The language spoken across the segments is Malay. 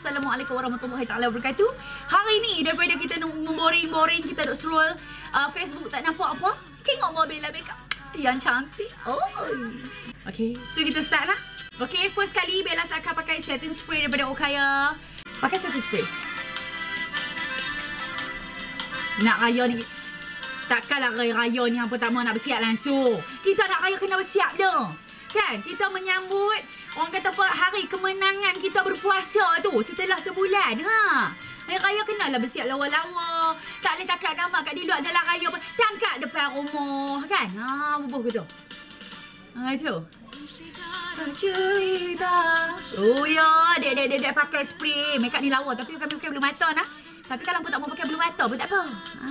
Assalamualaikum warahmatullahi taala wabarakatuh. Hari ni daripada kita memboring-boring, kita duk scroll Facebook tak nampak apa, tengok Bella Makeup yang cantik. Oh. Okay, so kita start lah. Okay, first kali Bella akan pakai setting spray daripada Okaya. Pakai setting spray. Nak raya ni, takkanlah raya ni hampa tak mahu nak bersiap langsung. Kita nak raya kena bersiap dah. Kan, kita menyambut, orang kata apa, hari kemenangan kita berpuasa tu setelah sebulan. Ha, raya kenalah bersiap lawa-lawa. Tak boleh tangkap gambar kat di luar jalan raya pun, tangkap depan rumah kan. Ha, bubuh ke tu. Ha, itu. Oh ya, dia pakai spray. Makeup ni lawa tapi kami pakai belum matang lah. Tapi kalau pun tak mau pakai belum matang pun tak apa. Ha.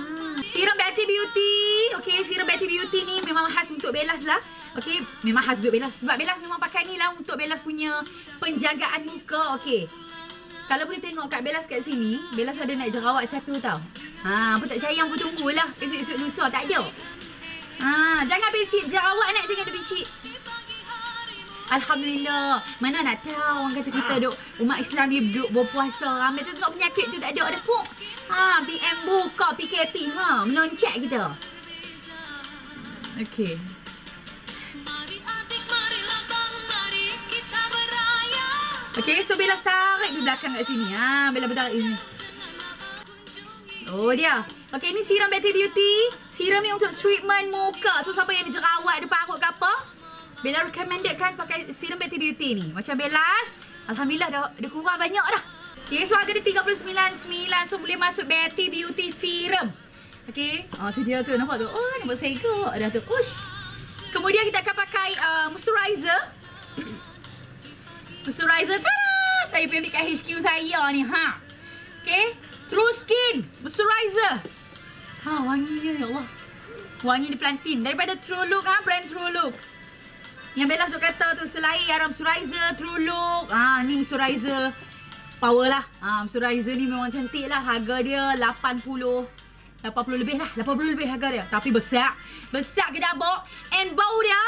Serum Betty Beauty. Okey, serum Betty Beauty ni memang khas untuk Bellas lah. Okey, memang khas untuk Bellas. Sebab Bellas memang pakai ni lah untuk Bellas punya penjagaan muka. Okey, kalau boleh tengok kat Bellas kat sini, Bellas ada nak jerawat satu tau. Haa, apa tak percaya, apa tunggulah. Esok-esok lusa tak ada. Haa, jangan picit jerawat nak, jangan ada picit. Alhamdulillah. Mana nak tahu orang kata kita duk umat Islam ni duk berpuasa. Ramai tengok penyakit tu tak ada dah pun. Haa, PM buka PKP. Haa, meloncak kita. Okey. Okay, so Bella tarik di belakang kat sini. Ha, Bella tarik ini. Oh dia. Okay, ni serum Betty Beauty. Serum ni untuk treatment muka. So siapa yang ada jerawat, ada parut ke apa, Bella recommended kan pakai serum Betty Beauty ni. Macam Bella, alhamdulillah dah kurang banyak dah. Okay, so harga dia RM39.9. So boleh masuk Betty Beauty serum. Okay. Oh tu dia tu, nampak tu. Oh, nampak saya kot. Dah tu. Ush. Kemudian kita akan pakai moisturizer. Moisturizer, tada! Saya pergi ambil kat HQ saya ni, ha. Okay, True Skin moisturizer. Ha, wangi dia, ya Allah. Wangi dia plantain. Daripada True Look, ha, brand True Look. Yang Bella tu kata tu, selain ada moisturizer, True Look, ha, ni moisturizer power lah. Ha, moisturizer ni memang cantik lah. Harga dia RM80 lebih lah, RM80 lebih harga dia. Tapi besar, besar ke dabok. And bau dia,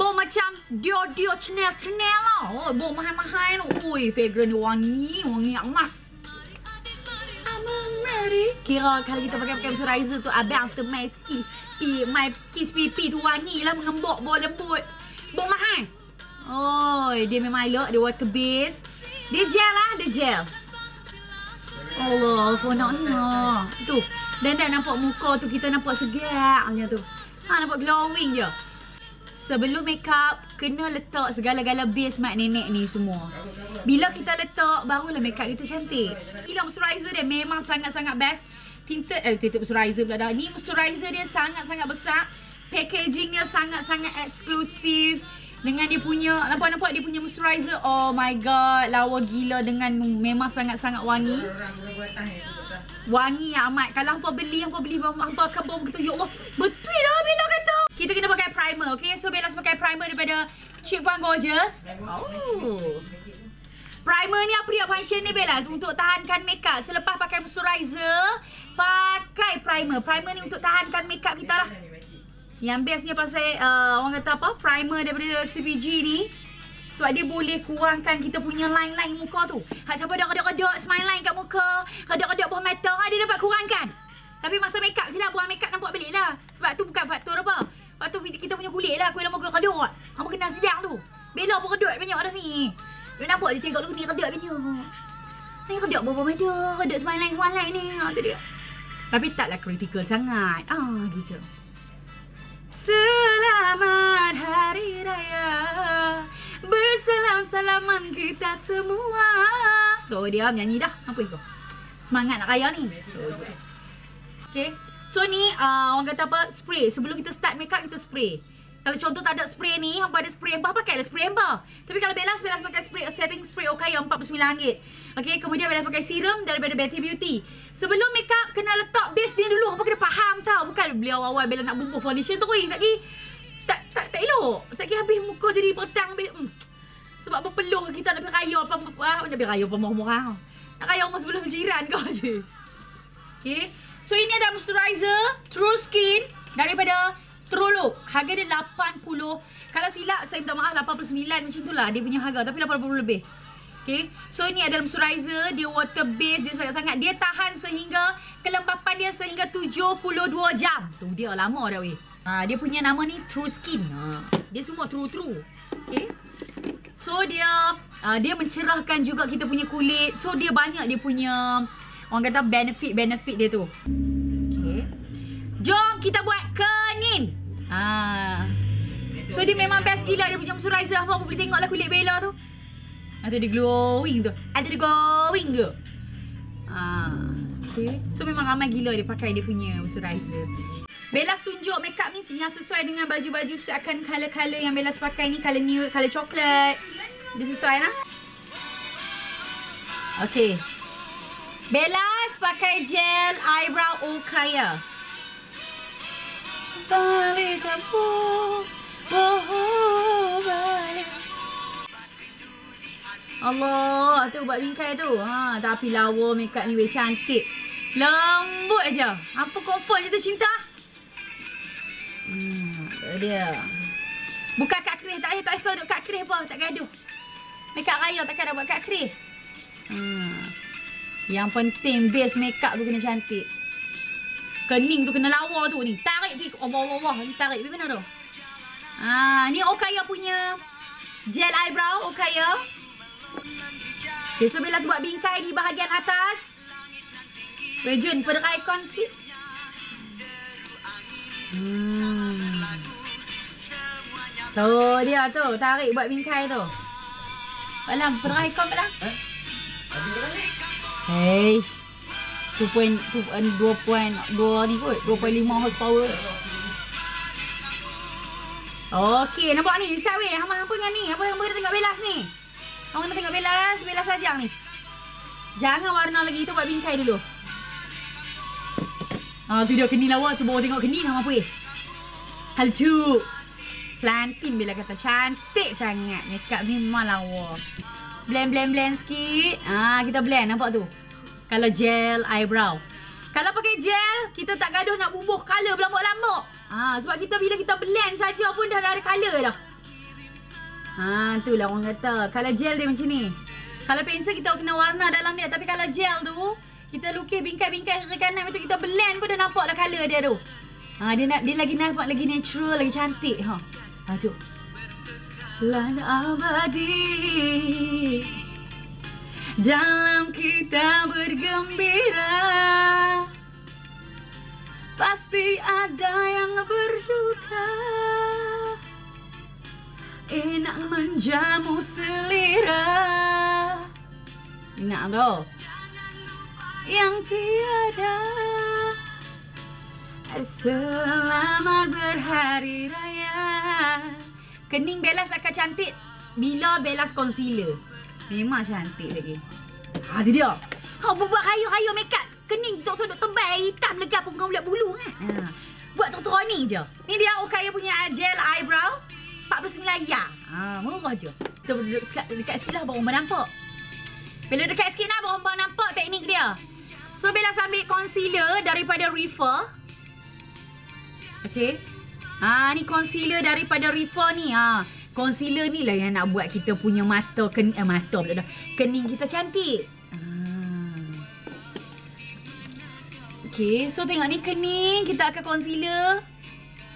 bau macam dio cenel lah. Oh, bau mahal-mahal tu. Ui, fragrant dia wangi, wangi amat. Kira kalau kita pakai moisturizer tu, abang after my skin, my kiss pipi tu wangi lah, mengembok, bau lembut, bau mahal. Oh, dia memang elok, dia water base. Dia gel lah, dia gel. Allah, seronoknya. Tu, dan nampak muka tu, kita nampak segak macam tu. Ha, nampak glowing je. Sebelum makeup, kena letak segala-gala base mak nenek ni semua. Bila kita letak, barulah makeup kita cantik. Gila moisturizer dia memang sangat-sangat best. Tinted, tinted moisturizer pula dah. Ni moisturizer dia sangat-sangat besar. Packagingnya sangat-sangat eksklusif. Dengan dia punya, nampak-nampak dia punya moisturizer. Oh my god, lawa gila dengan memang sangat-sangat wangi. Wangi yang amat. Kalau hampa beli, hampa akan bom kata, ya Allah, betul dah Bella kata. Kita kena pakai primer, okay? So Bella pakai primer daripada Cheap One Gorgeous. Oh, primer ni apa dia function ni Bella? Untuk tahankan makeup. Selepas pakai moisturizer, pakai primer. Primer ni untuk tahankan makeup kita lah. Yang bestnya pasal orang kata apa, primer daripada CBG ni. Sebab dia boleh kurangkan kita punya line-line muka tu. Hak siapa dah redak-redak smile line kat muka, redak-redak bawah mata, dia dapat kurangkan. Tapi masa make up je lah, buang make up nampak belik lah. Sebab tu bukan faktor apa, faktor kita punya kulit lah. Kuih lama kau redak, kamu kena sedang tu. Bella pun redak banyak dah ni. Dia nampak dia tengok dulu ni redak banyak. Ni redak bawah mata, redak smile line ni. Ha, tu dia. Tapi taklah critical sangat. Ah, gitu. Selamat Hari Raya, bersalam-salaman kita semua. So dia menyanyi dah. Apa itu? Semangat nak raya ni. Okay, so ni orang kata apa, spray. Sebelum kita start makeup, kita spray. Kalau contoh tak ada spray ni, hampa ada spray ember, pakailah spray ember. Tapi kalau Bella pakai spray, setting spray Okaya RM49. Okay, kemudian Bella pakai serum daripada Betty Beauty. Sebelum makeup, kena letak base dia dulu. Hampa kena faham tau. Bukan beli awal-awal Bella nak bubuh foundation terus. Tak elok. Sekali habis muka jadi petang. Sebab berpeluh kita nak pergi raya apa. Nak pergi raya apa murah-murah. Nak raya rumah sebelum jiran kau je. Okay, so ini ada moisturizer True Skin daripada True Look. Harga dia RM80. Kalau silap saya minta maaf, RM89 macam tu lah dia punya harga. Tapi RM80 lebih. Okay. So ini adalah moisturizer, dia water based, dia sangat-sangat dia tahan sehingga kelembapan dia sehingga 72 jam. Tu dia lama dah weh. Dia punya nama ni True Skin. Dia semua true. Okay. So dia mencerahkan juga kita punya kulit. So dia banyak dia punya orang kata benefit dia tu. Okay. Jom kita buat kening. So dia memang best gila dia punya moisturizer. Apa boleh tengoklah kulit Bella tu. Ada dia glowing tu. Ada dia glowing ke? Okay. So memang ramai gila dia pakai dia punya moisturizer. Bella tunjuk makeup ni yang sesuai dengan baju-baju seakan color-color yang Bella pakai ni. Color nude, color coklat. Dia sesuai lah. Okay. Bella pakai gel eyebrow Okaya. Balik kampung. Allah, tu buat bingkai tu. Tapi lawa makeup ni weh cantik. Lembut aja. Apa confirm je tu cinta? Dia. Bukan kat kerih, tak payah duduk kat kerih apa, tak gaduh. Makeup raya takkan dah buat kat kerih. Yang penting base makeup tu kena cantik. Kening tu kena lawa tu ni. Tarik ni. Allah, ni tarik ni mana tu? Ni Okaya punya gel eyebrow Okaya. Okay, so Bella buat bingkai di bahagian atas. Rejun pada icon sikit. Tu dia tu, tarik buat bingkai tu. Balam, pada icon balam. Hei. 2.2 ni kot, 2.5 horsepower. Okey, nampak ni siap weh. Hang apa dengan ni? Apa kita tengok Bella ni? Kamu nak tengok Bella sajang ni. Jangan warna lagi, tu buat bingkai dulu. Tu dia kening lawa tu, baru tengok kening nama apa eh. Halcu. Plantin Bella kata cantik sangat. Makeup ni memang lawa. Blend sikit. Kita blend nampak tu. Kalau gel eyebrow. Kalau pakai gel, kita tak gaduh nak bubuh color berlambak-lambak. Sebab kita bila kita blend saja pun dah ada color dah. Itulah orang kata. Kalau gel dia macam ni. Kalau pensel kita kena warna dalam dia. Tapi kalau gel tu, kita lukis bingkai-bingkai kiri kanan tu, kita blend pun dah nampak dah color dia tu. Dia lagi nampak lagi natural, lagi cantik. Cuk. Lan abadi dalam kita bergembira, pasti ada yang berduka. Enak menjamu selera. Enak tu. Yang tiada. Selamat berhari raya. Kening Bella akan cantik bila Bella concealer. Memang cantik lagi. Tu dia. Kau buat kayu-kayu makeup. Kening tu sudut tebal, hitam legah pun kau bulat bulu kan. Buat teruk-teruk ni je. Ni dia Okaya punya gel eyebrow. 49 yang. Murah je. Kita dekat sikit lah baru nampak. Bila dekat sikit lah baru nampak teknik dia. So Bella ambil concealer daripada Reefer. Okay. Ni concealer daripada Reefer ni. Concealer ni lah yang nak buat kita punya mata mata pula dah. Kening kita cantik. Okay, so tengok ni kening kita akan concealer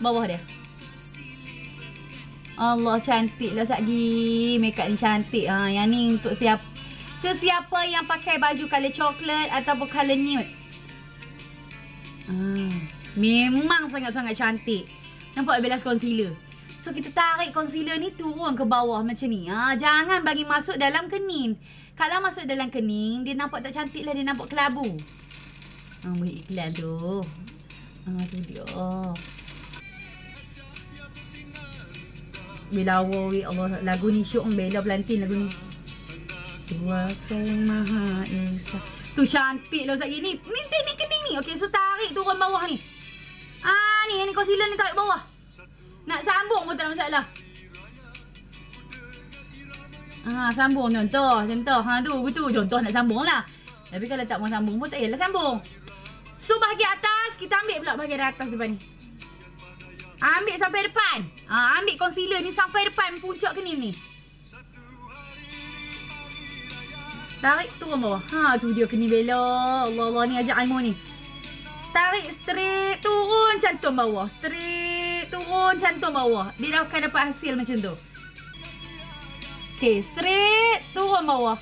bawah dia. Allah cantik lah Satgi. Makeup ni cantik. Yang ni untuk sesiapa yang pakai baju color coklat ataupun color nude. Memang sangat-sangat cantik. Nampak Bella concealer. So kita tarik concealer ni turun ke bawah macam ni. Jangan bagi masuk dalam kening. Kalau masuk dalam kening, dia nampak tak cantik lah. Dia nampak kelabu. Boleh iklan tu. Tu dia. Bella woi Allah, lagu ni syok Bella Plantin lagu ni. Kuasa Yang Maha Esa. Tu cantik lah Ustaz ni. Ni teknik kening ni. Okey, so tarik turun bawah ni. Ni concealer ni tarik bawah. Nak sambung pun tak ada masalah. Sambung contoh. Tu begitu contoh nak sambung lah. Tapi kalau tak mau sambung pun tak payahlah sambung. So bahagian atas kita ambil pula bahagian atas depan ni. Ambil sampai depan. Ambil concealer ni sampai depan puncak kening ni. Tarik tu Allah. Ha tu dia kena bela. Allah Allah ni ajak Aimo ni. Tarik straight turun cantum bawah. Straight turun cantum bawah. Dia dah akan dapat hasil macam tu. Okey, straight turun bawah.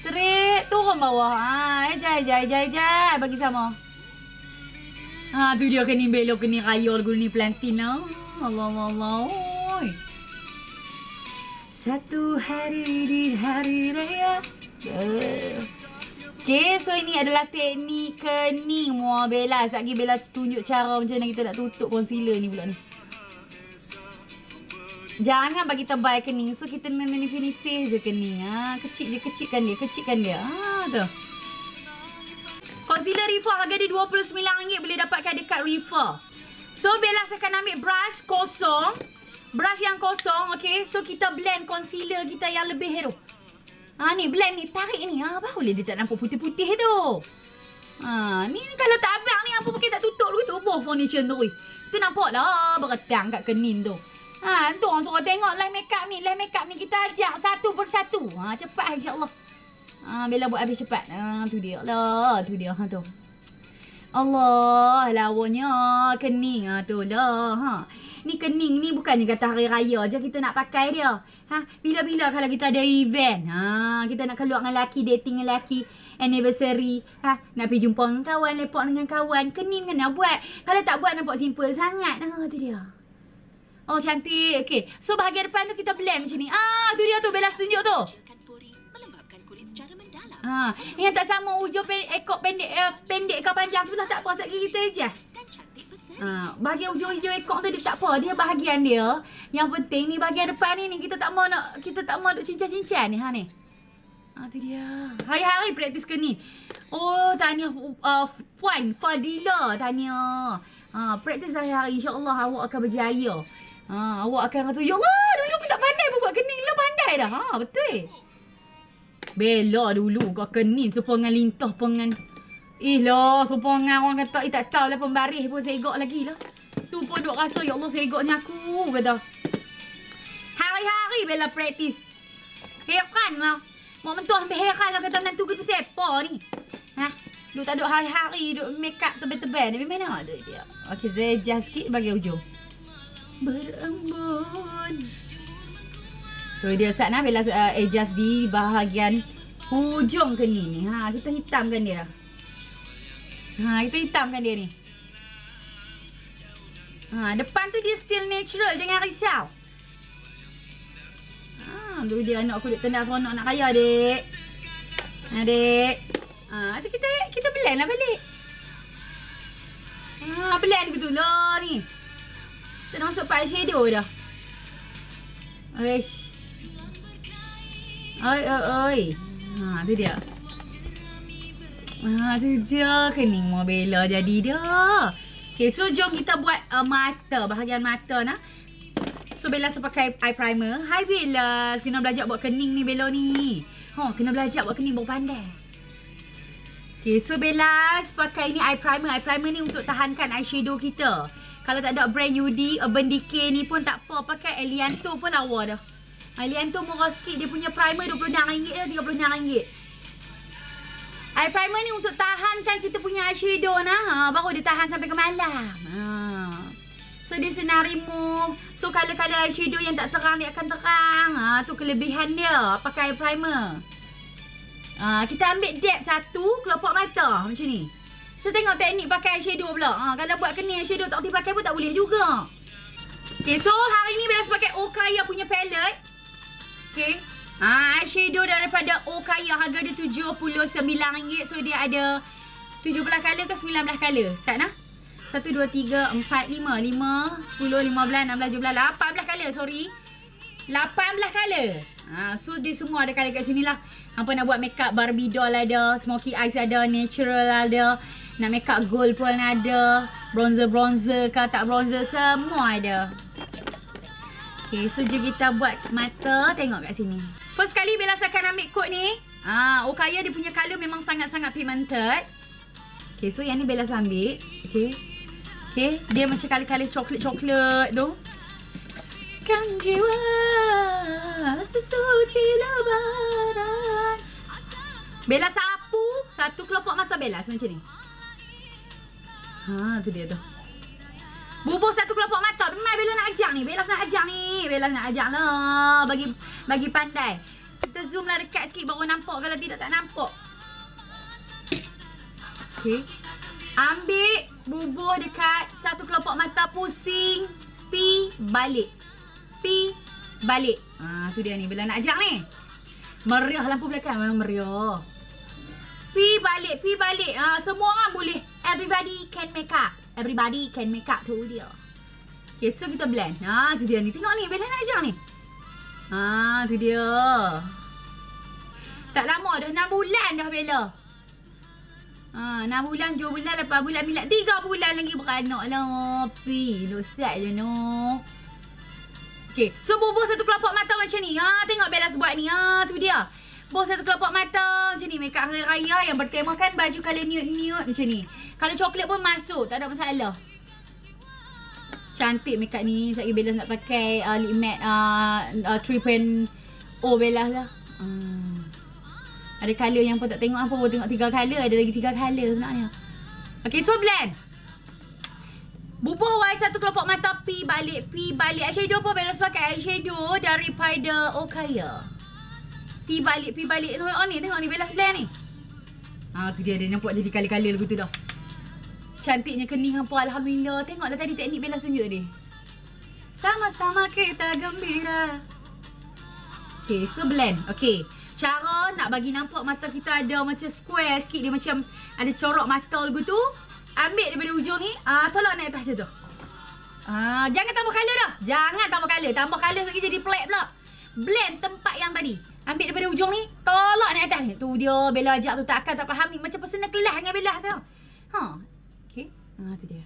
Straight turun bawah. Ha, jai bagi sama. Ha tu dia kena bela kena raya lagu ni plantain lah. Allah Allah. Satu hari di hari raya. Okay, so ini adalah teknik kening Muah Bella. Sekejap lagi Bella tunjuk cara macam mana kita nak tutup concealer ni pula ni. Jangan bagi tebal kening. So kita nak nipis-nipis je kening. Ha, kecil je, kecilkan dia. Ha, tu. Concealer Rifa harga dia RM29. Boleh dapatkan dekat Rifa. So Bella akan ambil brush kosong. Brush yang kosong, okay. So, kita blend concealer kita yang lebih tu. Ha, ni blend ni. Tarik ni. Ha, barulah dia tak nampak putih-putih tu. Ha, ni kalau tak abang ni, apa pakai tak tutup dulu tu. Boh foundation tu. Tu nampak lah beretang kat kening tu. Ha, tu orang suruh tengok live makeup ni. Live makeup ni kita ajak satu persatu. Ha, cepat insyaAllah. Ha, Bella buat habis cepat. Ha, tu dia lah. Tu dia. Ha, tu. Allah, lawannya kening. Ha, tu lah. Ha. Ni kening ni bukannya kata hari raya je kita nak pakai dia. Ha, bila-bila kalau kita ada event, ha, kita nak keluar dengan lelaki, dating dengan lelaki, anniversary, ha, nak pergi jumpa dengan kawan, lepak dengan kawan, kening kena buat. Kalau tak buat nampak simple sangat. Ha, tu dia. Oh, cantik. Okey. So bahagian depan tu kita blend macam ni. Ah, tu dia tu Bella tunjuk tu. Ha, yang tak sama ujung ekor pendek ke panjang sebelah tak apa, satgi kita je. Ha, bahagian ujung-ujung ekor tu dia tak apa, dia bahagian dia. Yang penting ni bahagian depan ni kita tak mau duk cincang-cincang ni. Ha ni. Ha tu dia. Hari-hari praktis kening. Oh, tahniah Puan Fadila, tahniah. Ha, praktis hari-hari insya-Allah awak akan berjaya. Ha, awak akan kata, "Ya Allah, dulu aku tak pandai buat kening, lah pandai dah." Ha, betul. Bella dulu kau kening serupa dengan lintah pengan. Eh lah, sopongan orang kata, eh tak tahulah pembarih pun segok lagi lah. Tu pun duk rasa, ya Allah segoknya aku, kata. Hari-hari Bella praktis. Heran lah. Mak mentua sampai heran lah kata menantu ke tu siapa ni. Ha? Duk tak duk hari-hari, duk make up tebal-tebal. Tapi mana ada dia? Okey, rejah sikit bagi hujung. Berembun. So dia saat nak Bella adjust di bahagian hujung kening ni. Ha, kita hitamkan dia. Ha, kita hitamkan dia ni. Ha, depan tu dia still natural, jangan risau. Ha, tu dia anak aku duk tendang seronok nak raya, dek. Ha, dek. Ha, tu kita blend lah balik. Ha, blend betul lah ni. Tak nak masuk part shadow dah. Oish. Oi. Ha, tu dia. Ha, tu je kening Muah Bella jadi dah. Okay, so jom kita buat mata, bahagian mata nak. So Bella sepakai eye primer. Hai Bella, kena belajar buat kening ni Bella ni. Ha, kena belajar buat kening baru pandai. Okay, so Bella sepakai ni eye primer. Eye primer ni untuk tahankan eyeshadow kita. Kalau tak ada brand UD, Urban Decay ni pun tak apa. Pakai Elianto pun lawa dah. Elianto murah sikit. Dia punya primer RM26 dah, RM36. Eye primer ni untuk tahankan kita punya eyeshadow nah. Ha, baru dia tahan sampai ke malam. Ha. So dia senang remove. So color-color eyeshadow yang tak terang dia akan terang. Ha, tu kelebihan dia pakai eye primer. Ha, kita ambil depth satu kelopak mata macam ni. So tengok teknik pakai eyeshadow pula. Ha, kalau buat kening eyeshadow tak boleh pakai pun tak boleh juga. Okay, so hari ni Bella pakai Okaya punya palette. Okay. Ha, eyeshadow daripada Okaya harga dia RM79. So dia ada 17 color ke 19 color. Start nah. 1 2 3 4 5 5 10 15 16 17 18 color, sorry. 18 color. Ha, so dia semua ada color kat sinilah. Hampa nak buat makeup Barbie doll ada, smoky eyes ada, natural ada, nak makeup gold pun ada, bronzer ke tak bronzer semua ada. Okay, so je kita buat mata, tengok kat sini. First kali Bella akan ambil kod ni. Ah, Okaya dia punya colour memang sangat-sangat pigmented. Okay, so yang ni Bella ambil. Okay, dia macam colour-colour coklat-coklat tu. Kan jiwa sesuci lebaran. Bella sapu satu kelopak mata Bella macam ni. Ha, tu dia tu. Bubuh satu kelopak mata. Memang Bella nak ajak ni. Bella nak ajak ni. Bella nak ajak lah. Bagi pandai. Kita zoom lah dekat sikit baru nampak. Kalau tidak tak nampak. Okey. Ambil bubuh dekat satu kelopak mata, pusing. Pi balik. Pi balik. Ha, tu dia ni. Bella nak ajak ni. Meriah lampu belakang. Memang meriah. Pi balik. Pi balik. Ha, semua orang boleh. Everybody can make up. Everybody can make up tu dia. Okay, so kita blend. Ha, tu dia ni. Tengok ni, Bella nak ajar ni. Ha, tu dia. Tak lama dah, 6 bulan dah Bella. Ha, 6 bulan, 7 bulan, 8 bulan, 9, 3 bulan lagi beranak lah. Pi, losat je no. Okay, so bubuh satu kelopak mata macam ni. Ha, tengok Bella buat ni. Ha, tu dia. Bubuh satu kelopak mata macam ni. Make up hari raya yang bertemakan baju colour nude-nude macam ni. Kalau coklat pun masuk, tak ada masalah. Cantik make up ni. Sekejap Bella nak pakai lip matte 3.0 Bella lah. Ada colour yang pun tak tengok apa. Pun tengok 3 colour. Ada lagi 3 colour sebenarnya. Okay, so blend. Bubuh white satu kelopak mata. Pi balik, pi balik. Eyeshadow pun Bella pakai eyeshadow daripada Okaya. Pi balik, pi balik. Oh ni, tengok ni Bella blend ni. Ha, tu dia nampak jadi kali-kali begitu dah. Cantiknya kening hampa, alhamdulillah. Tengoklah tadi teknik Bella tunjuk dia. Sama-sama kita gembira. Okay, so blend. Okay. Cara nak bagi nampak mata kita ada macam square sikit, dia macam ada corak mata begitu. Ambil daripada hujung ni, tolak naik atas je tu. Ah, jangan tambah colour dah. Jangan tambah colour. Tambah colour lagi jadi black pula. Blend tempat yang tadi. Ambil daripada hujung ni, tolak naik atas ni. Tu dia Bella ajak tu, takkan tak faham ni. Macam personal kelas dengan Bella tau. Ha. Okey. Ha, tu dia.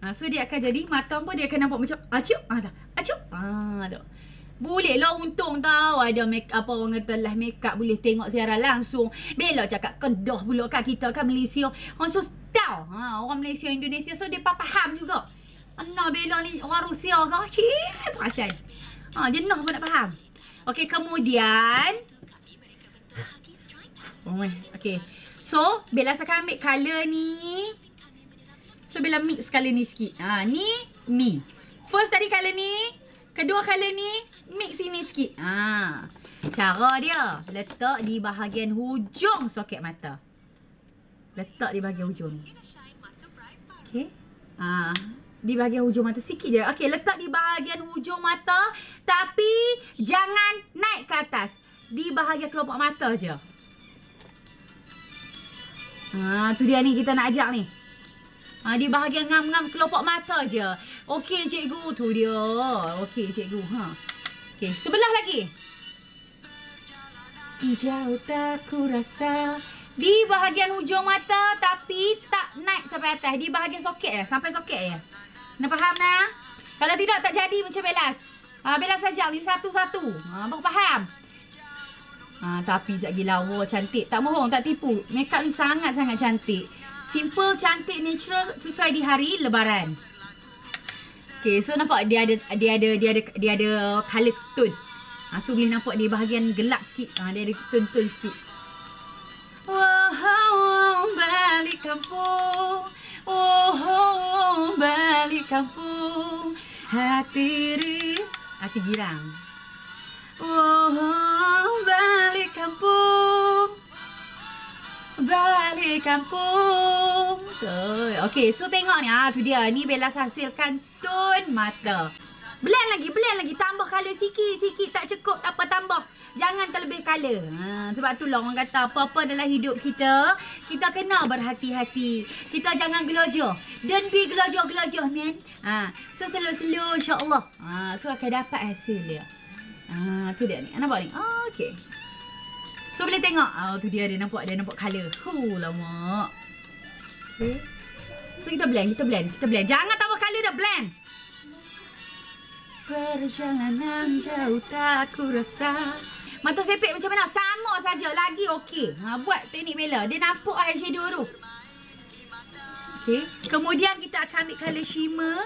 Ha, so dia akan jadi mata pun dia akan nampak macam acup. Ha dah. Acup. Ha dah. Boleh lah untung tau ada make apa orang kata live make up boleh tengok siaran langsung. Bella cakap Kedah pula kat kita kan Malaysia. Orang so tahu. Ha, orang Malaysia Indonesia so dia faham juga. Ana Bella ni orang Rusia ke? Cik, pasal. Ha, jenah pun nak faham. Okey, kemudian okey. So, Bella akan ambil colour ni. So, Bella mix colour ni sikit. Ha, ni. First tadi colour ni, kedua colour ni, mix ini sikit. Ha. Cara dia, letak di bahagian hujung soket mata. Letak di bahagian hujung. Okey. Ha. Di bahagian hujung mata sikit je. Okey, letak di bahagian hujung mata. Tapi jangan naik ke atas. Di bahagian kelopak mata je. Ha, tu dia ni kita nak ajak ni. Ha, di bahagian ngam-ngam kelopak mata je. Okey, cikgu. Tu dia. Okey, cikgu. Ha. Okey, sebelah lagi. Jauh tak ku rasa. Di bahagian hujung mata. Tapi tak naik sampai atas. Di bahagian soket je. Sampai soket je. Nak faham nak? Kalau tidak tak jadi macam Belas. Belas saja ni satu-satu. Baru faham. Tapi sekejap gilawa cantik. Tak bohong, tak tipu. Makeup ni sangat-sangat cantik. Simple, cantik, natural sesuai di hari lebaran. Okey, so nampak dia ada colour tone. So boleh nampak dia bahagian gelap sikit. Dia ada tone-tone sikit. Oh, balik kampung. Oh, balik kampung. Hati rindu. Hati girang. Oh, balik kampung. Balik kampung. Okey, so tengok ni. Tu dia. Ni Bella hasilkan tone mata. Blend lagi. Tambah colour sikit. Tak cukup, tak apa tambah. Jangan terlebih colour. Sebab tu lah orang kata apa-apa dalam hidup kita, kita kena berhati-hati. Kita jangan gelojoh. Don't be gelojoh-gelojoh, man. So slow-slow insyaAllah. So akan dapat hasil dia. Tu dia ni. Nampak ni? Okey. So boleh tengok. Tu dia nampak. Dia nampak colour. Lama. Okay. So kita blend. Jangan tambah colour dah. Blend. Perjalanan jauh tak ku rasa. Mata sepit macam mana? Sama saja. Lagi okey. Buat teknik Bella. Dia nampak eyeshadow tu. Okey. Kemudian kita akan ambil colour shimmer.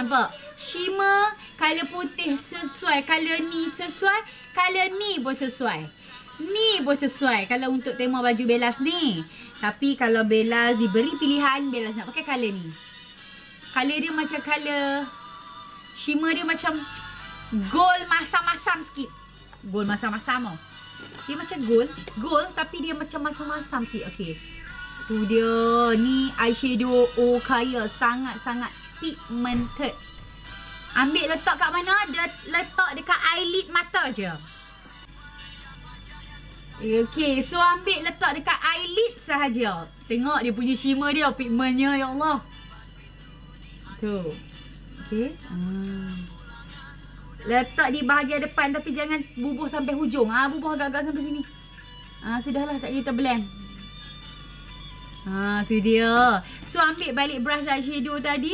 Nampak? Shimmer, colour putih sesuai, colour ni sesuai, colour ni pun sesuai. Ni pun sesuai kalau untuk tema baju Belas ni. Tapi kalau Belas diberi pilihan, Belas nak pakai colour ni. Colour dia macam colour, shimmer dia macam gold masam-masam sikit. Gold masam-masam tau. Dia macam gold, gold tapi dia macam masam-masam sikit. Okay, tu dia. Ni eyeshadow, oh kaya, sangat-sangat pigmented. Ambil letak kat mana? Dia letak dekat eyelid mata je. Okay, so ambil letak dekat eyelid sahaja. Tengok dia punya shimmer dia, pigmentnya, ya Allah. Tu. Okay. Letak di bahagian depan tapi jangan bubuh sampai hujung. Ah, bubuh agak-agak sampai sini. Ah, sudahlah, tak payah terblend. Ah, tu dia. So ambil balik brush eyeshadow tadi,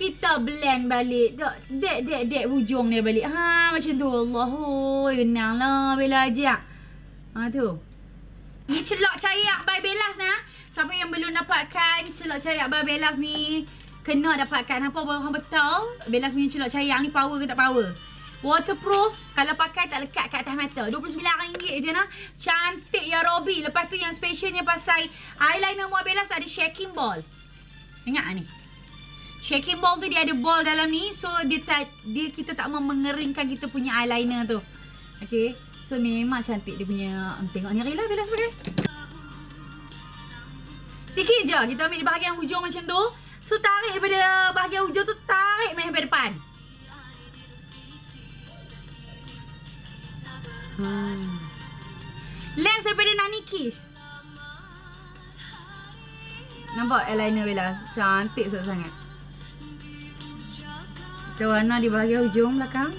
kita blend balik. Dek hujung dia balik. Ha, macam tu. Allahuy, kenanglah Bella ajak. Ha tu. Ni celok cayak by Bellas nah. Siapa yang belum dapatkan celok cayak by Bellas ni, kena dapatkan. Apa orang tahu Bellas punya celok cayak ni power ke tak power. Waterproof, kalau pakai tak lekat kat atas mata. RM29 je nah. Cantik ya Robi. Lepas tu yang specialnya pasal eyeliner muat Bellas ada shaking ball. Ingat ah ni. Shaking ball tu dia ada ball dalam ni, so dia kita tak mau mengeringkan kita punya eyeliner tu. Okey. So memang cantik dia punya. Tengok ni Rila Bella sebenarnya. Sikit je kita ambil di bahagian hujung macam tu. So tarik daripada bahagian hujung tu, tarik main daripada depan. Lens daripada Nani Kish. Nampak eyeliner Bella cantik sangat. Kita warna di bahagian hujung belakang.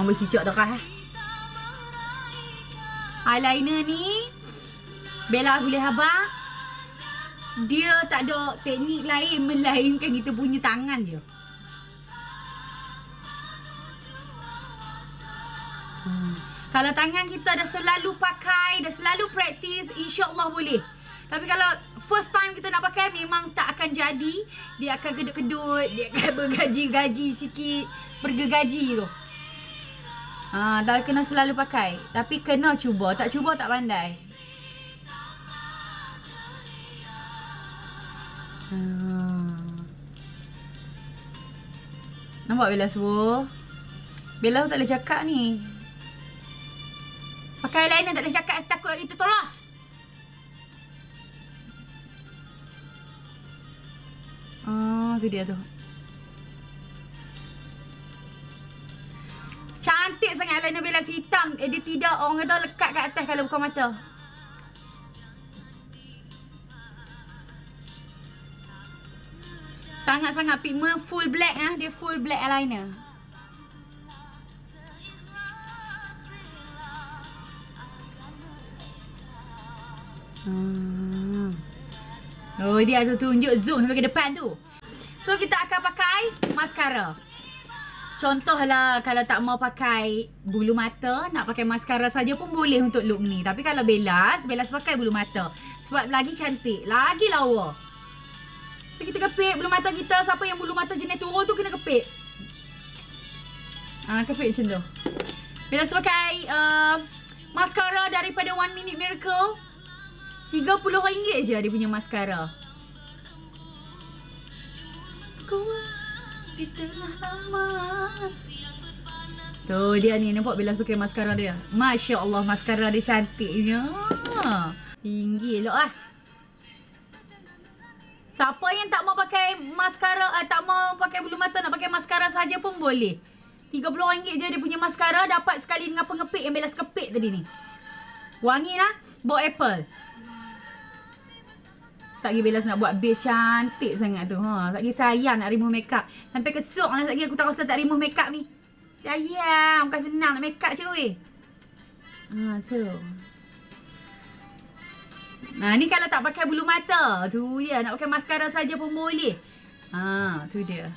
Ambil cicak dekat. Eyeliner ni Bella boleh habang. Dia tak ada teknik lain melainkan kita punya tangan je. Kalau tangan kita dah selalu pakai, dah selalu praktis, insya-Allah boleh. Tapi kalau first time kita nak pakai memang tak akan jadi. Dia akan kedut-kedut, dia akan bergaji-gaji sikit, bergegaji tu. Ah, dah kena selalu pakai. Tapi kena cuba. Tak cuba tak pandai. Nampak Bella suruh. Bella tak boleh cakap ni. Pakai eyeliner tak boleh cakap, takut kita tertolos. Ah, tu dia tu. Cantik sangat eyeliner Bella hitam. Dia tidak, orang kata lekat kat atas kalau buka mata. Sangat-sangat pigment full black ah, dia full black eyeliner. Oh, dia tu tunjuk zoom sampai ke depan tu. So kita akan pakai mascara. Contohlah kalau tak mau pakai bulu mata, nak pakai mascara saja pun boleh untuk look ni. Tapi kalau Bellas pakai bulu mata sebab lagi cantik, lagi lawa. So kita kepit bulu mata kita. Siapa yang bulu mata jenis turun tu kena kepit. Ah, kepit macam tu. Bellas pakai mascara daripada One Minute Miracle. RM30 je dia punya mascara. Kuat di tengah taman. Tu dia ni, nampak Bella pakai maskara dia. Masya Allah, maskara dia cantiknya. Tinggi elok lah. Siapa yang tak mau pakai maskara, tak mau pakai bulu mata, nak pakai maskara saja pun boleh. RM30 je dia punya maskara. Dapat sekali dengan pengepit yang Bella kepit tadi ni. Wangi lah. Bawa apple. Sekejap lagi Bella nak buat base cantik sangat tu. Ha, sekejap lagi sayang nak remove makeup. Sampai kesok lah sekejap lagi aku tak rasa tak remove makeup ni. Sayang, bukan senang nak makeup je weh. Ha, so. Nah, ni kalau tak pakai bulu mata. Tu dia, nak pakai mascara saja pun boleh. Ha, tu dia.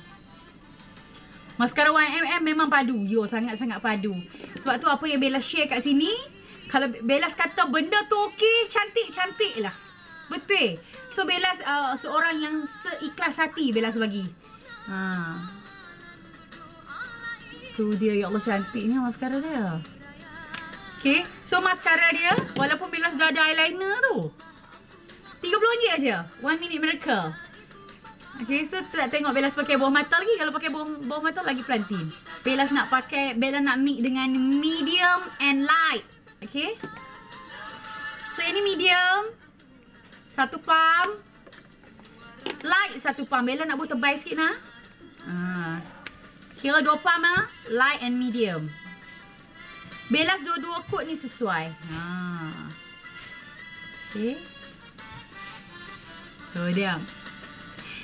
Mascara 1mm memang padu. Yo, sangat-sangat padu. Sebab tu apa yang Bella share kat sini, kalau Bella kata benda tu okey, cantik-cantik lah. Betul. So Bellas seorang yang seikhlas hati Bellas bagi. Ha. tuh dia, ya Allah cantiknya maskara dia. Okay, so maskara dia walaupun bila sudah ada eyeliner tu RM30 aja, 1 minute miracle. Okay, so tak tengok Bella pakai bawah mata lagi. Kalau pakai bawah mata lagi pelantin. Bella nak pakai, Bella nak mix dengan medium and light. Okay, so yang ni medium 1 pam, light 1 pam. Bella nak buat tebal sikit nah. Kira 2 pam lah, light and medium. Bella dua-dua kod ni sesuai. Okay, so dia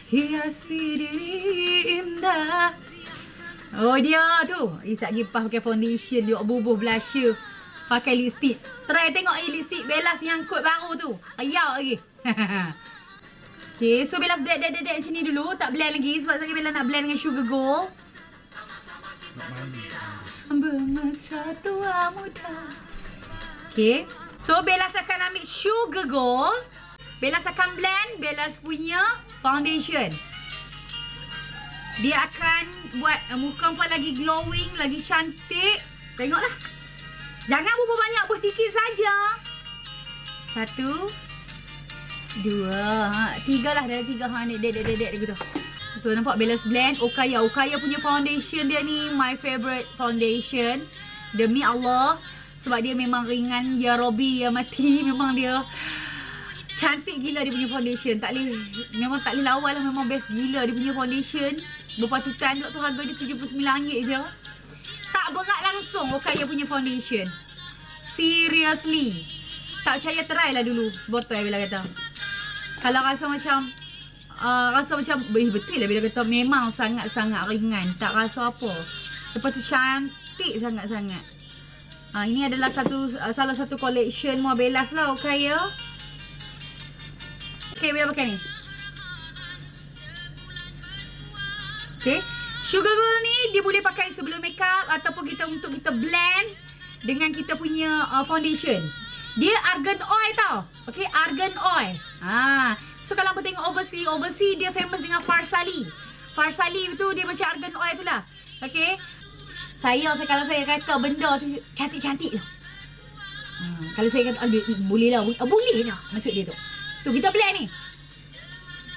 hiasi diri indah. Oh dia tu Isak Gipah pakai foundation, dia bubuh blusher, pakai lipstick. Try tengok lipstick Bella yang kod baru tu. Riau lagi. Okay, so Bella sedek-dedek macam ni dulu, tak blend lagi. Sebab saya Bella nak blend dengan sugar gold. Bermesra tua muda. Okay, so Bella akan ambil sugar gold, Bella akan blend Bella punya foundation. Dia akan buat muka puan lagi glowing, lagi cantik. Tengoklah, jangan bubuh banyak, bubuh sikit saja. 1 2 3 lah, dari 3 hang ni dedek-dedek gitu. Tu nampak Bella's blend Okaya. Okaya punya foundation dia ni my favourite foundation. Demi Allah, sebab dia memang ringan. Ya Robi, ya mati. Memang dia cantik gila dia punya foundation. Tak boleh, memang tak boleh lawan lah. Memang best gila dia punya foundation. Berpatutan juga tu, harga dia RM79 je. Tak berat langsung Okaya punya foundation. Seriously. Tak percaya, try lah dulu sebotol Bella kata. Kalau rasa macam betul lah Bella kata, memang sangat-sangat ringan. Tak rasa apa. Lepas tu cantik sangat-sangat. Ini adalah salah satu collection Mua Bella's lah, Okaya. Okay, Bella pakai ni. Okay, sugar gold ni dia boleh pakai sebelum make up ataupun kita untuk kita blend dengan kita punya foundation. Dia argan oil tau. Okay, argan oil. So kalau apa tengok overseas dia famous dengan Farsali. Farsali tu dia macam argan oil tu lah. Okay, kalau saya kata benda tu cantik-cantik lah. Kalau saya kata boleh lah, boleh lah maksud dia tu. Tu kita blend ni.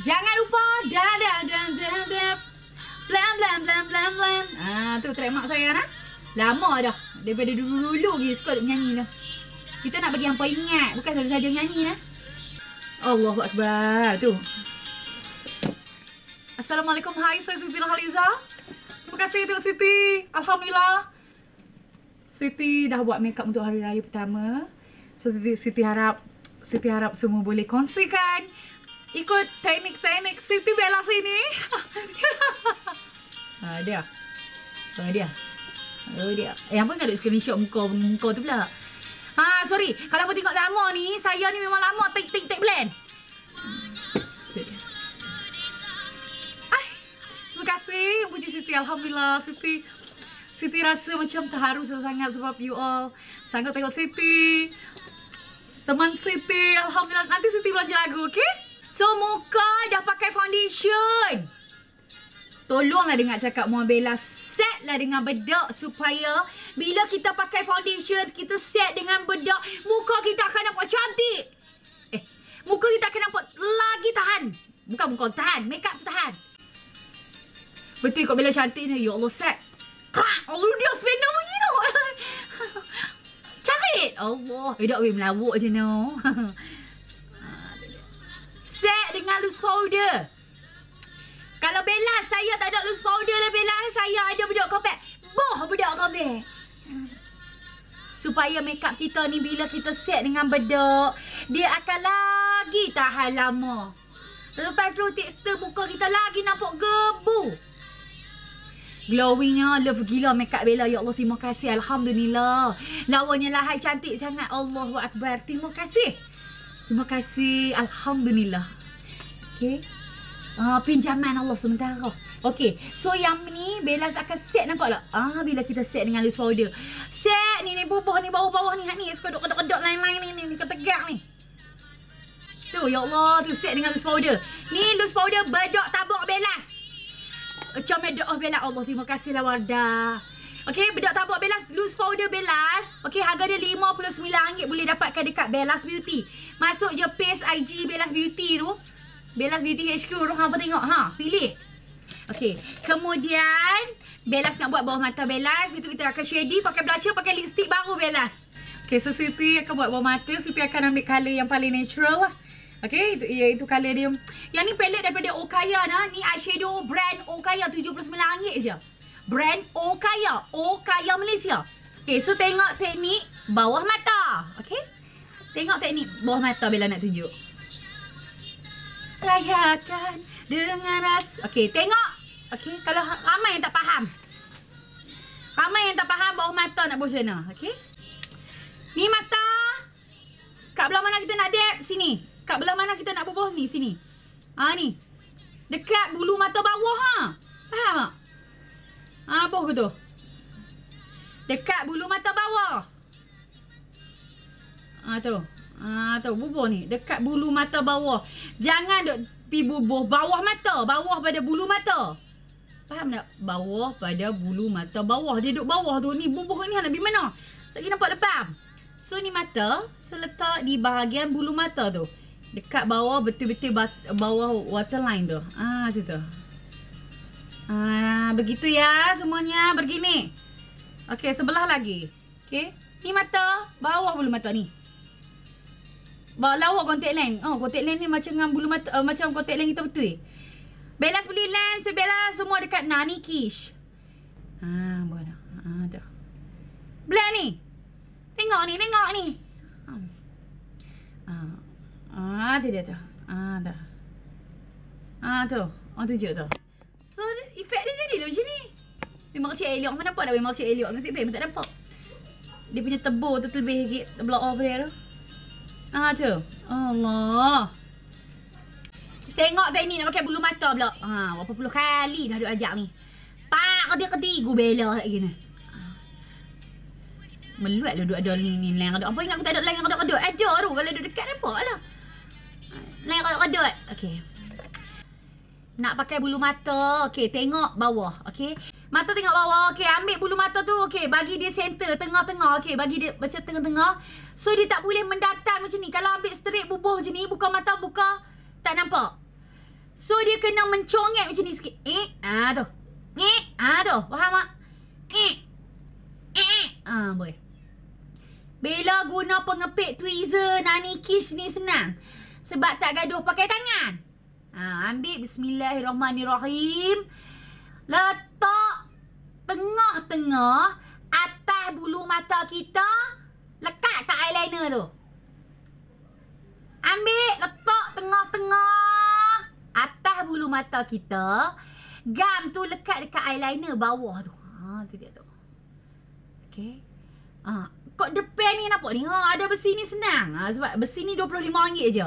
Jangan lupa blam blam blam blam blam. Tu trademark saya kan. Lama dah, daripada dulu-dulu lagi suka nyanyi dah. Kita nak bagi hampa ingat, bukan saja-saja nyanyi dah. Allahu Akbar. Tu Assalamualaikum. Hai, saya Siti Nurhaliza. Terima kasih untuk Siti. Alhamdulillah, Siti dah buat makeup untuk hari raya pertama. So Siti harap semua boleh kongsikan, ikut teknik-teknik Siti Bella sini. Dia apa kan ada screenshot muka tu pula. Sorry, kalau aku tengok lama ni, saya ni memang lama take blend. Terima kasih, puji Siti. Alhamdulillah, Siti rasa macam terharu sangat sebab you all sanggup tengok Siti, teman Siti. Alhamdulillah, nanti Siti belajar lagu, okay? So, muka dah pakai foundation. Tolonglah dengar cakap Mua Bella. Set lah dengan bedak supaya bila kita pakai foundation, kita set dengan bedak, muka kita akan nampak cantik. Muka kita akan nampak lagi tahan. Bukan tahan, makeup tahan. Betul kot Bella cantik ni. Ya Allah, set. Allah dia spender pergi tau. Carit. Allah. Dak weh melawak je no. Set dengan loose powder. Kalau Bella, saya tak ada loose powder lah Bella. Saya ada bedak compact. Bedak compact. Supaya makeup kita ni bila kita set dengan bedak, dia akan lagi tahan lama. Lepas tu tekstur muka kita lagi nampak gebu. Glowingnya, love gila makeup Bella. Ya Allah, terima kasih. Alhamdulillah. Lawannya lahai cantik sangat. Allahu Akbar. Terima kasih. Terima kasih. Alhamdulillah. Okay. Pinjaman Allah sementara. Okay, so yang ni Bella akan set, nampak tak? Bila kita set dengan loose powder, set ni bubuh ni, bawah-bawah ni, suka duk kedok-kedok lain-lain ni ketegak ni. Tu ya Allah, tu set dengan loose powder. Ni loose powder bedak tabak Bella. Macam bedak Bella. Allah, terima kasih lah Wardah. Okey, bedak tabak Bellas loose powder Bellas. Okey, harga dia RM59 boleh dapatkan dekat Bellas Beauty. Masuk je page IG Bellas Beauty tu. Bellas Beauty HQ tu hang tengok ha, pilih. Okey, kemudian Bellas nak buat bawah mata Bellas, itu kita akan shading pakai blusher, pakai lipstick baru Bellas. Okey, so Siti akan buat bawah mata, Siti akan ambil color yang paling natural lah. Okey, itu color dia. Yang ni palette daripada Okaya dah. Ni eyeshadow brand Okaya RM79 je. Brand Okaya, Okaya Malaysia. Okey, so tengok teknik bawah mata. Okey. Tengok teknik bawah mata Bella nak tunjuk. Rayakan dengan rasa. Okey, tengok. Okey, kalau ramai yang tak faham. Ramai yang tak faham bawah mata nak buat macam mana. Okey. Ni mata. Kat belah mana kita nak dab? Sini. Kat belah mana kita nak bubuh ni? Sini. Ha ni. Dekat bulu mata bawah ha. Faham tak? Ha bubuh tu. Dekat bulu mata bawah. Ha tu. Ha tu bubuh ni dekat bulu mata bawah. Jangan duk pi bubuh bawah mata, bawah pada bulu mata. Faham tak? Bawah pada bulu mata bawah. Dia duk bawah tu ni bubuh ni nak pergi mana? Tak kena nampak lepas. So ni mata seletak di bahagian bulu mata tu. Dekat bawah betul-betul bawah waterline tu. Ah situ. Ah begitu ya semuanya begini. Okey, sebelah lagi. Okey. Ni mata, bawah bulu mata ni. Bawa lawa kontak lens. Oh, kontak lens ni macam dengan bulu mata macam kontak lens kita betul. Bellas beli lens Bellas semua dekat Nani Kish. Ah boleh. Ah dah. Black ni. Tengok ni, tengok ni. Ah, tu dia tu. Ah, dah. Ah, tu. Oh, tujuk tu. So, efek dia jadilah macam ni. Memang Cik Elliot pun nampak dah. Memang Cik Elliot dengan Cik Ben pun tak nampak. Dia punya tebur tu terlebih sikit. Block off dia tu. Ah, tu. Allah. Tengok teknik nak pakai bulu mata pula. Ah, berapa puluh kali dah duk ajak ni. Pak, ketiga Bella tak kena. Meluat lah duk ada ni lain kedut. Apa ingat aku tak ada lain kedut-kedut? Ada tu. Kalau duduk dekat nampaklah. Lain kedut-kedut. Okey. Nak pakai bulu mata. Okey, tengok bawah. Okey. Mata tengok bawah. Okey, ambil bulu mata tu. Okey, bagi dia center, tengah-tengah. Okey, bagi dia macam tengah-tengah. So dia tak boleh mendatar macam ni. Kalau ambil straight bubuh macam ni, buka mata buka, tak nampak. So dia kena menconget macam ni sikit. Ah tu. Ah tu. Faham tak? Ah boleh. Bella guna pengepit tweezer Nani Kish ni senang. Sebab tak gaduh pakai tangan. Ha, ambil bismillahirrahmanirrahim. Letak tengah-tengah atas bulu mata kita. Lekat kat eyeliner tu. Ambil letak tengah-tengah atas bulu mata kita. Gam tu lekat dekat eyeliner bawah tu. Ha tu dia tu. Okey. Ah, kot depan ni nampak ni. Ha, ada besi ni senang. Ha, sebab besi ni RM25 je.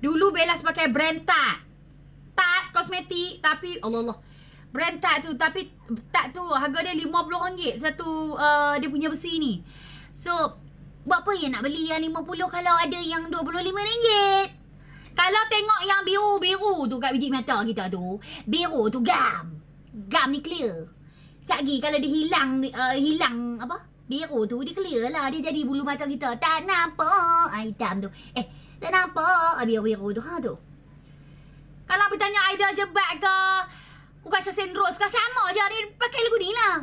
Dulu Bellas pakai brand Tarte. Tarte kosmetik tapi Allah. Brand Tarte tu tapi Tarte tu harga dia RM50 satu dia punya besi ni. So, buat apa yang nak beli yang RM50 kalau ada yang RM25? Kalau tengok yang biru-biru tu kat biji mata kita tu, biru tu gam. Gam ni clear. Satgi kalau dia hilang apa? Biru tu dia clear lah. Dia jadi bulu mata kita. Tak nampak. Hitam tu. Tak nampak. Biru-biru tu. Ha tu. Kalau bertanya Aida Jebat ke Ukasha Sendros ke, sama je. Dia pakai lagu ni lah.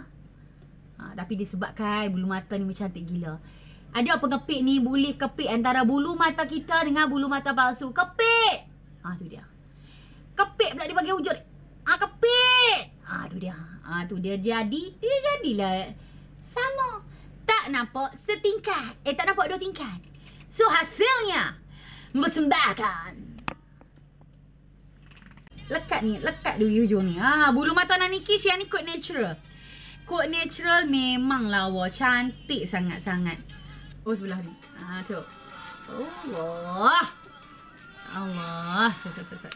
Ha, tapi disebabkan bulu mata ni macam cantik gila. Ada pengepit ni boleh kepit antara bulu mata kita dengan bulu mata palsu. Kepit. Ha tu dia. Kepit pula dia bagi wujud. Ha kepit. Ha tu dia. Ha tu dia jadi. Dia jadilah sama. Tak nampak setingkat. Tak nampak dua tingkat. So, hasilnya mempersembahkan. Lekat ni. Lekat di hujung ni. Ha, bulu mata Nani Kish yang ni kot natural. Kot natural memang lawa. Cantik sangat-sangat. Oh, sebelah ni. Ha, tu. Allah. Allah. Sat.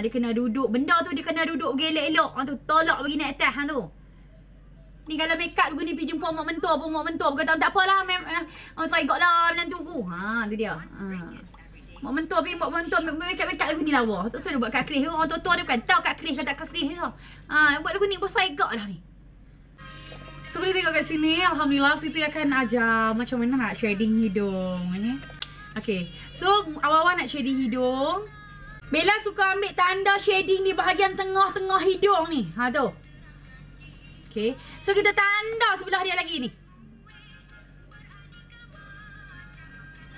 Dia kena duduk. Benda tu dia kena duduk elok-elok. Ha tu tolak bagi naik atas hang tu. Ni kalau make up guna pergi jumpa mak mentua pun mak mentua berkata tak apalah. Oh my god lah menantu ku. Ha tu dia. Ha. Mak mentua pergi, mak mentua mekat-mekat lagu ni lah wah. Tak suruh dia buat kat keris. Orang tua-tua dia bukan tahu kat keris ke tak kat keris ke. Buat lagu ni pun saya gak dah ni. So boleh tengok kat sini, Alhamdulillah Siti akan ajar macam mana nak shading hidung ni. Okay, so awal-awal nak shading hidung, Bella suka ambil tanda shading di bahagian tengah-tengah hidung ni. Ha tu. Okay, so kita tanda sebelah dia lagi ni.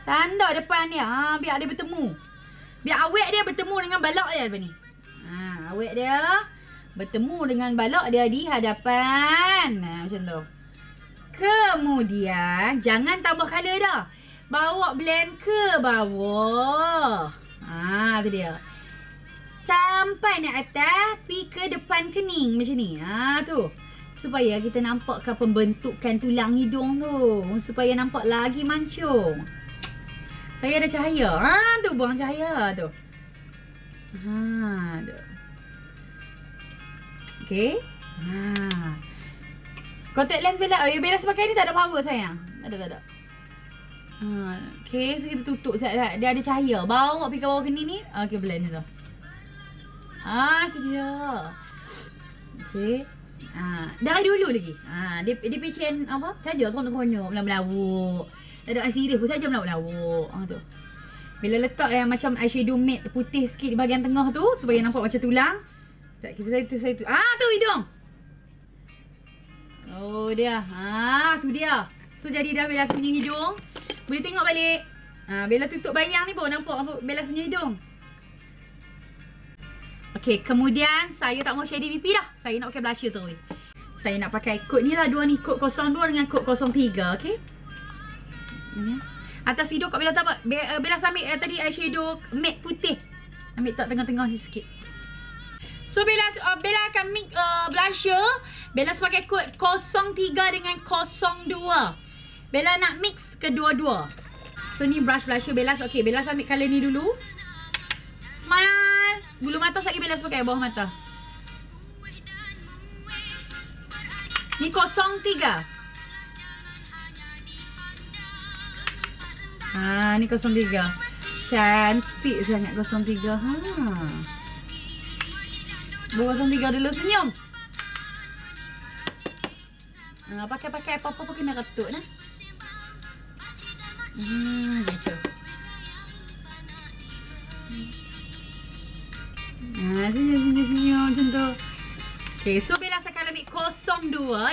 Tanda depan dia, ha, biar dia bertemu. Biar awet dia bertemu dengan balak dia depan ni. Ha, awet dia bertemu dengan balak dia di hadapan. Ha, macam tu. Kemudian, jangan tambah colour dah. Bawa blend ke bawah. Ha, tu dia. Sampai nak atas, pergi ke depan kening macam ni. Ha, tu. Supaya kita nampakkan pembentukan tulang hidung tu. Supaya nampak lagi mancung. Saya ada cahaya. Ha, tu buang cahaya tu. Ha, tu. Okay. Haa. Contact lens Bella. Oh, Bella pakai ni tak ada power sayang. Tak ada. Haa. Okay. So kita tutup. Dia ada cahaya. Bawa pergi ke bawah kini ni. Okay. Blend tu. Haa. Itu dia. Okay. Haa. Dari dulu lagi. Haa. Dia pecen apa? Saja. Kono-kono. Melawuk-melawuk. Tak ada serius pun saja melawuk-melawuk. Haa tu. Bella letak yang macam eyeshadow matte putih sikit di bahagian tengah tu. Supaya nampak macam tulang. Sekejap, saya tu. Ah, tu hidung. Oh, dia. Ah, tu dia. So, jadi dah Bella punya hidung. Boleh tengok balik. Ah, Bella tutup banyak ni baru nampak Bella punya hidung. Okey, kemudian saya tak mau shading pipi dah. Saya nak pakai blusher terus. Saya nak pakai kod ni lah dua ni. Kod 02 dengan kod 03, okey? Ini. Atas hidung kat Bella tak apa. Bella ambil tadi eyeshadow matte putih. Ambil tak tengah-tengah ni sikit. So, Bella akan mix blusher. Bella pakai kod 03 dengan 02. Bella nak mix kedua-dua. So, ni brush blusher Bella. Okay, Bella ambil colour ni dulu. Smile. Bulu mata lagi Bella pakai bawah mata. Ni 03. Haa, ni 03. Cantik sangat 03. Haa. Bawa 03 dulu, senyum. Pakai-pakai apa-apa pun kena retuk nah. Gitu. Senyum macam tu. Okay, so Bella akan ambil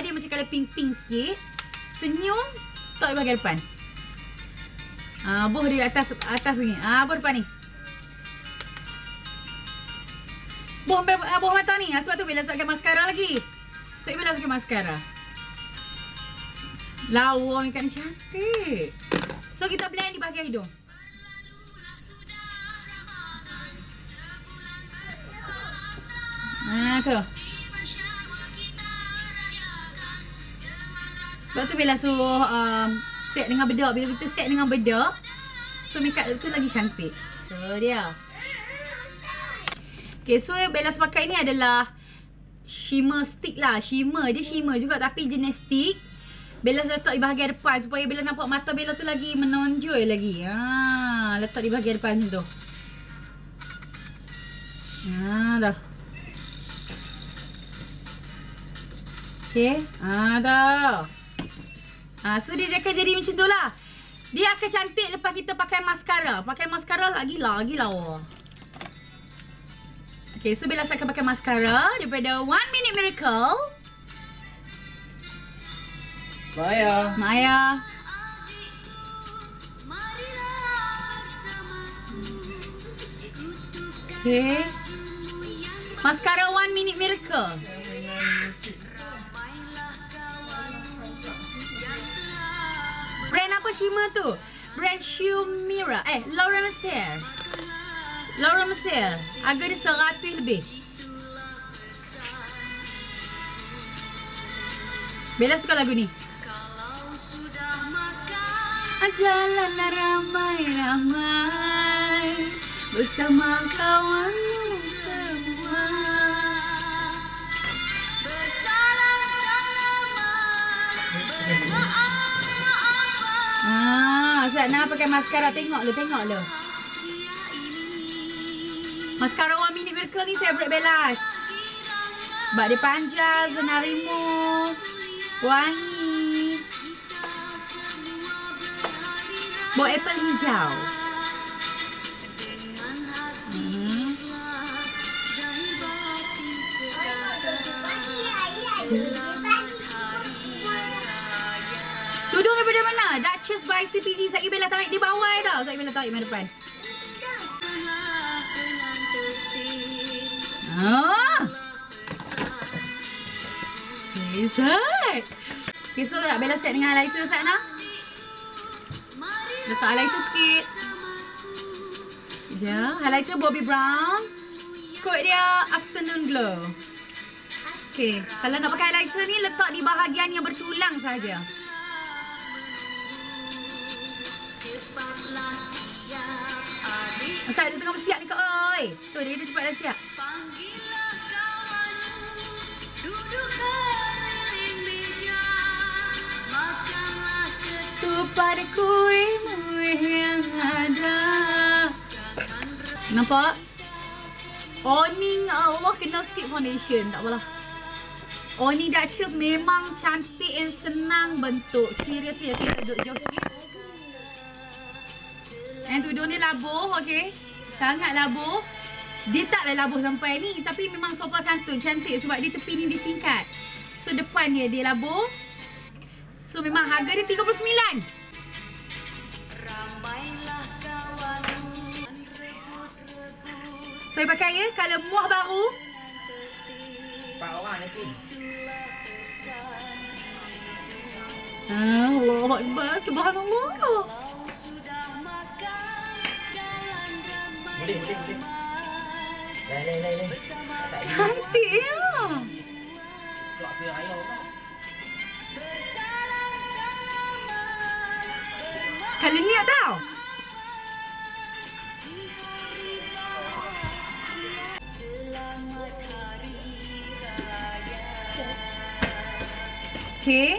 02. Dia macam colour pink-pink sikit. Senyum, tak bahagian depan. Buh dia atas ni. Buh depan ni. Buah mata ni. Sebab tu Bella pakai mascara lagi. Sebab Bella pakai mascara. Lawa makeup ni cantik. So kita blend di bahagian hidung. Tu. Sebab tu Bella suruh set dengan bedak. Bila kita set dengan bedak, so makeup tu lagi cantik. So dia. Okay, so Bella pakai ni adalah shimmer stick lah. Shimmer. Dia shimmer juga tapi jenis stick. Bella letak di bahagian depan supaya Bella nampak mata Bella tu lagi menonjol lagi. Haa. Letak di bahagian depan macam tu. Haa dah. Okay. Haa dah. Haa, so dia akan jadi macam tu lah. Dia akan cantik lepas kita pakai mascara. Pakai mascara lagi lawa. Okay, so Bella akan pakai mascara daripada One Minute Miracle. Maya. Okay. Mascara One Minute Miracle. Brand apa shimmer tu? Brand Shumira. Laura Mercier. Laura Mercier. Harga dia 100 lebih. Bella suka lagu ni. Jalan ramai-ramai bersama kawanmu semua. Bersalam-salaman. Saat nak pakai maskara tengok lu. Mascara orang Mini Miracle ni favourite Bellas. Sebab dia panjang, senarimu, wangi. Bawa apple hijau. Tudung daripada mana? Duchess by CPG. Saya Bella tarik di bawah tau. Saya Bella tarik main depan. Ah. Okay, set. Okay, so tak Bella set dengan highlighter Saat nak? Letak highlighter sikit. Ya, highlighter Bobbi Brown. Kod dia Afternoon Glow. Okey, kalau nak pakai highlighter ni letak di bahagian yang bertulang saja. Ustaz dia tengah bersiap ni kau oi. Tu dia dah cepat dah siap. Tu pada kuih yang ada. Nampak? Awning Allah kena sikit foundation, tak apalah. Awning Duchess memang cantik dan senang bentuk. Seriously, okey duduk jauh sikit. And tudung ni labuh, okey. Sangat labuh. Dia taklah labuh sampai ni, tapi memang sopan santun, cantik sebab dia tepi ni disingkat. So depan dia dia labuh. So memang harga dia RM39. Ramailah kawan. Saya pakai ya, kalau muah baru. 4 orang nanti. Allahu Akbar, subhanallah. Boleh. Lain. Cantik ya. Kelak pula ayah orang. Kali ni tau. Okey.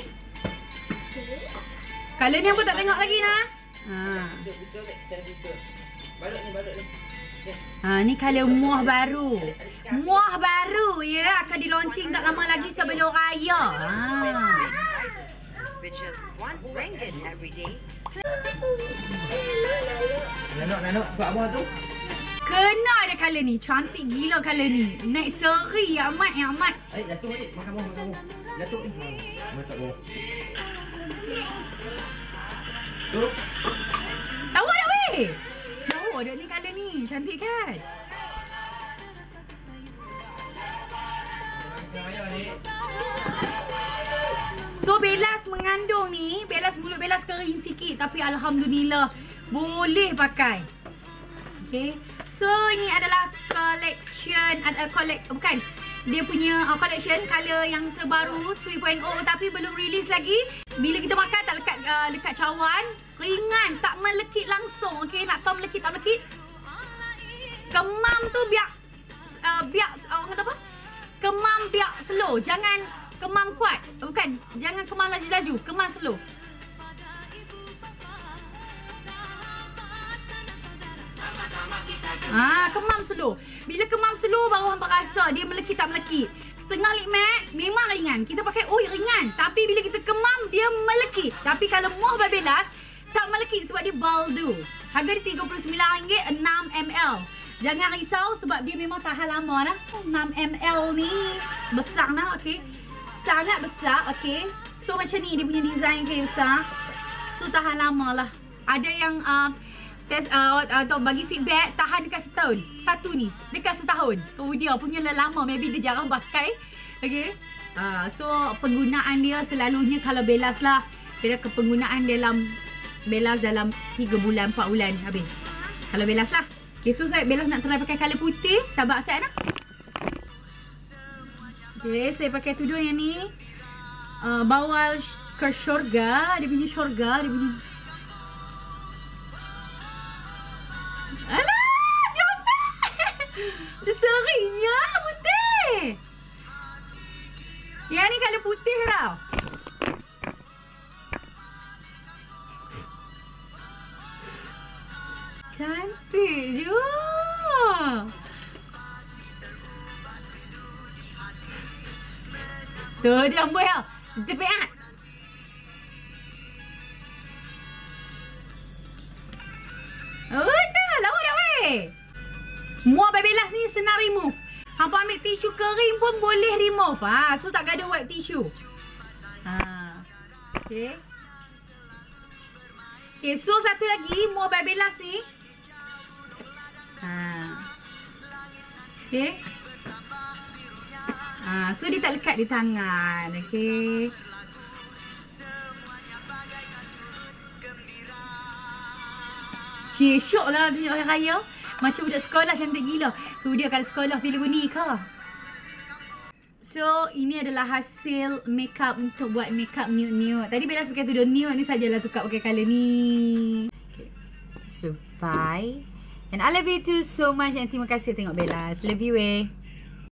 Kali ni aku tak tengok lagi nah. Betul. Baru ni. Ha, ni colour muah baru. Muah baru ya, akan di launching tak lama lagi sebelum raya. Ha. Nanok buat apa tu? Kena ada colour ni, cantik gila colour ni. Next seri amat. Eh, jatuh ni, makan buah. Jatuh ni. Masak buah. Tu. Tahu tak weh? Dia ni colour ni, cantik kan? So Bellas mengandung ni, mulut Bellas kering sikit tapi alhamdulillah boleh pakai. Okay, so ini adalah collection, bukan. Dia punya collection colour yang terbaru 3.0 tapi belum release lagi. Bila kita makan tak lekat dekat cawan, ringan, tak melekit langsung. Okey, nak tahu melekit. Kemam tu biak, kata apa? Kemam biak slow, jangan kemam kuat. Bukan, jangan kemam laju-laju, kemam slow. Ah, kemam slow. Bila kemam slow baru hang rasa dia melekit tak melekit. Setengah lip matte memang ringan. Kita pakai ringan, tapi bila kita kemam dia melekit. Tapi kalau Muah by Bellas tak melekit sebab dia baldu. Harga dia RM39 6 ml. Jangan risau sebab dia memang tahan lama dah. 6 ml ni besar dah, okey. Sangat besar, okey. So macam ni dia punya design kayu besar. So tahan lama lah. Ada yang atau bagi feedback tahan dekat setahun. Satu ni dekat setahun. Oh, dia punya lama, maybe dia jarang pakai. Okey. So penggunaan dia selalunya kalau Bellas lah, kira penggunaan dalam Bellas dalam 3 bulan, 4 bulan habis. Kalau Bellas lah. Okey, so saya Bellas nak try pakai colour putih, sabar saya nak. Okey, saya pakai tudung yang ni. Bawal ke syurga, dia punya syurga. Alah, jombat! Dia serinya putih! Yang ni colour putih tau. Cantik je! Tuh dia buaya. Tepiat. Oh dah, lawa dah weh. Muah baby last ni senang remove. Hampa ambil tisu kering pun boleh remove. So tak ada wipe tisu. Okay. Okay, so satu lagi muah baby last ni. Okay. So dia tak lekat di tangan. Okay. Cik, syok lah tunjuk orang raya. Macam budak sekolah cantik gila. Tu dia kat sekolah bila ni ke. So ini adalah hasil makeup untuk buat makeup nude-nude. Tadi Bella pakai tudung nude. Ni sajalah tukar pakai colour ni. Okay. So bye. And I love you too so much. And terima kasih tengok Bella. Love you eh.